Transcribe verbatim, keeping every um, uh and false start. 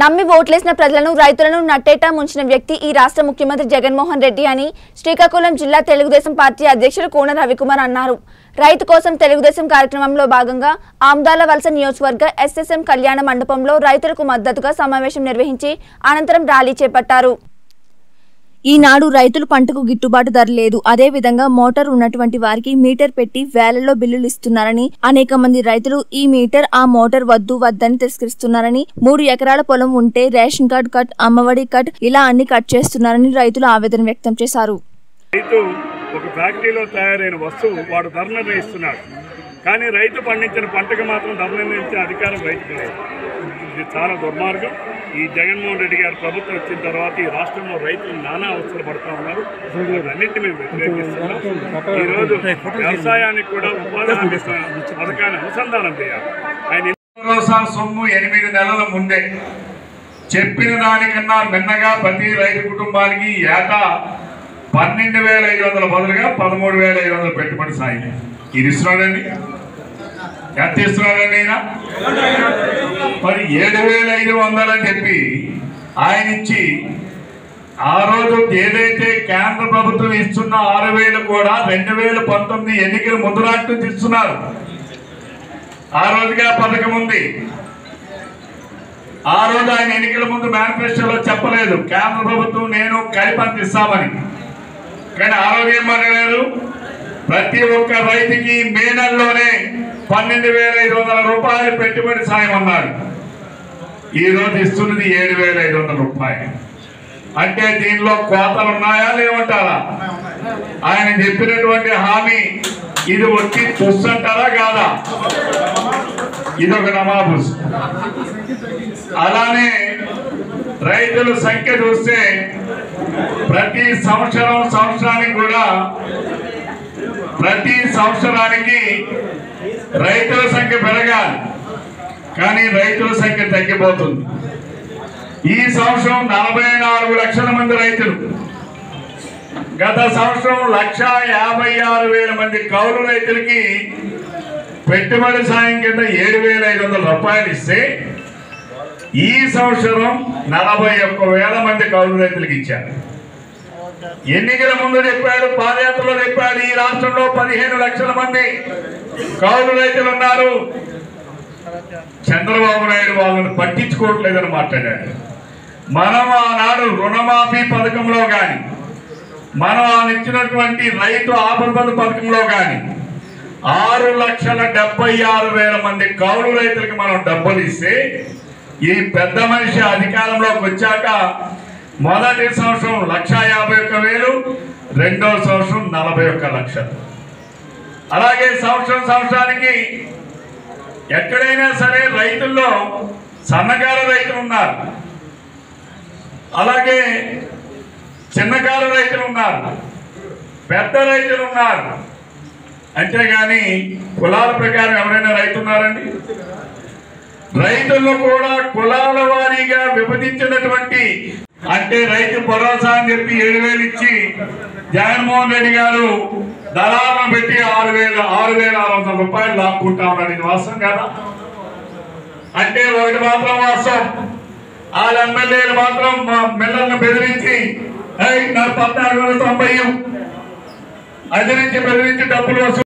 నమ్మి ఓట్లేసిన ప్రజలను రైతులను నట్టేట ముంచిన వ్యక్తి ఈ రాష్ట్ర ముఖ్యమంత్రి జగన్ మోహన్ రెడ్డి అని శ్రీకాకుళం జిల్లా తెలుగుదేశం పార్టీ అధ్యక్షులు కోన రవి కుమార్ అన్నారు। రైతు కోసం తెలుగుదేశం కార్యక్రమంలో భాగంగా ఆమ్దాల వలస నియోజకవర్గ ఎస్ఎస్ఎం కళ్యాణ మండపంలో రైతులకు మద్దతుగా సమావేశం నిర్వహించి అనంతరం ర్యాలీ చేపట్టారు। ఈనాడు రైతులు పంటకు గిట్టుబాటు ధర లేదు, అదే విధంగా మోటార్ ఉన్నటువంటి వారికి మీటర్ పెట్టి వేలల్లో బిల్లులు ఇస్తున్నారని, అనేక మంది రైతులు ఈ మీటర్ ఆ మోటార్ వద్దు వద్దని తిరస్కరిస్తున్నారని, మూడు ఎకరాల పొలం ఉంటే ration card cut, Amma Vodi cut, ఇలా అన్ని కట్ చేస్తున్నారని రైతులు ఆవేదన వ్యక్తం చేశారు। రైతు ఒక ఫ్యాక్టరీలో తయారైన వస్తువు వాడు ధర నిర్ణయిస్తున్నాడు, కానీ రైతు పండించిన పంటకు మాత్రం ధర నిర్ణయించే అధికారం రైతుకు లేదు। ఇది చాలా దుర్మార్గం। ఈ జగన్మోహన్ రెడ్డి గారి ప్రభుత్వం వచ్చిన తర్వాత ఈ రాష్ట్రంలో రైతులు నానా అవసరం పడుతూ ఉన్నారు, అన్నింటినీ మేము వ్యతిరేకిస్తున్నాం। ఈరోజు వ్యవసాయానికి కూడా ఉపాధి హామీ పథకాన్ని అనుసంధానం చేయాలి। ఆయన భరోసాల సొమ్ము ఎనిమిది నెలల ముందే చెప్పిన దానికన్నా మిన్నగా ప్రతి రైతు కుటుంబానికి ఏటా పన్నెండు వేల ఐదు వందల బదులుగా పదమూడు వేల ఐదు వందలు పెట్టుబడి సాయం ఇది ఇస్తున్నాడండి। ఎంత ఇస్తున్నాడండి ఆయన? మరి ఏడు వేల ఐదు వందలు అని చెప్పి ఆయన ఇచ్చి, ఆ రోజు ఏదైతే కేంద్ర ప్రభుత్వం ఇస్తున్న ఆరు వేలు కూడా రెండు వేల పంతొమ్మిది ఎన్నికల ముందు నాటి నుంచి ఇస్తున్నారు। ఆ రోజుగా పథకం ఉంది, ఆ రోజు ఆయన ఎన్నికల ముందు మేనిఫెస్టోలో చెప్పలేదు కేంద్ర ప్రభుత్వం నేను కలిపి ఇస్తామని, కానీ ఆ రోజు ఏం మాట్లాడారు? ప్రతి ఒక్క రైతుకి మే నెలలోనే పన్నెండు వేల ఐదు వందల రూపాయలు పెట్టుబడి సాయం అన్నారు। ఈరోజు ఇస్తున్నది ఏడు వేల ఐదు వందల రూపాయలు, అంటే దీనిలో కోతలు ఉన్నాయా లేవంటారా? ఆయన చెప్పినటువంటి హామీ ఇది వచ్చి చూస్తుంటారా కాదా? ఇదొక నమాబుస్। అలానే రైతుల సంఖ్య చూస్తే ప్రతి సంవత్సరం సంవత్సరానికి కూడా ప్రతి సంవత్సరానికి రైతుల సంఖ్య పెరగాలి, కానీ రైతుల సంఖ్య తగ్గిపోతుంది। ఈ సంవత్సరం నలభై నాలుగు లక్షల మంది రైతులు, గత సంవత్సరం లక్ష యాభై ఆరు వేల మంది కౌలు రైతులకి పెట్టుబడి సాయం కింద ఏడు వేల ఐదు వందల రూపాయలు ఇస్తే, ఈ సంవత్సరం నలభై ఒక్క వేల మంది కౌలు రైతులకు ఇచ్చారు। ఎన్నికల ముందు చెప్పాడు, పాదయాత్రలో చెప్పాడు, ఈ రాష్ట్రంలో పదిహేను లక్షల మంది కౌలు రైతులు ఉన్నారు, చంద్రబాబు నాయుడు వాళ్ళని పట్టించుకోవట్లేదని మాట్లాడాడు। మనం ఆనాడు రుణమాఫీ పథకంలో కానీ, మనం ఆయన ఇచ్చినటువంటి రైతు ఆపదబంధు పథకంలో కానీ ఆరు లక్షల డెబ్బై ఆరు వేల మంది కౌలు రైతులకు మనం డబ్బులు ఇస్తే, ఈ పెద్ద మనిషి అధికారంలోకి వచ్చాక మొదటి సంవత్సరం లక్ష యాభై ఒక్క వేలు, రెండవ సంవత్సరం నలభై ఒక్క లక్షలు, అలాగే సంవత్సరం సంవత్సరానికి ఎక్కడైనా సరే రైతుల్లో సన్నకారు రైతులు ఉన్నారు, అలాగే చిన్నకారు రైతులు ఉన్నారు, పెద్ద రైతులు ఉన్నారు, అంతేగాని కులాల ప్రకారం ఎవరైనా రైతు ఉన్నారండి? రైతుల్లో కూడా కులాల వారీగా విభజించినటువంటి, అంటే రైతు భరోసా అని చెప్పి ఏడు వేలు ఇచ్చి జగన్మోహన్ రెడ్డి గారు దళాలను పెట్టి ఆరు వేల ఆరు వేల ఆరు వందల రూపాయలు లాక్కుంటా ఉన్నాడు। ఇది వాస్తవం కదా? అంటే ఒకటి మాత్రం వాస్తవం, వాళ్ళ ఎమ్మెల్యేలు మాత్రం మా మిల్లర్లను బెదిరించి పద్నాలుగు వందల తొంభై అది నుంచి బెదిరించి డబ్బులు